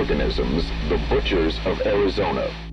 Organisms, the butchers of Arizona.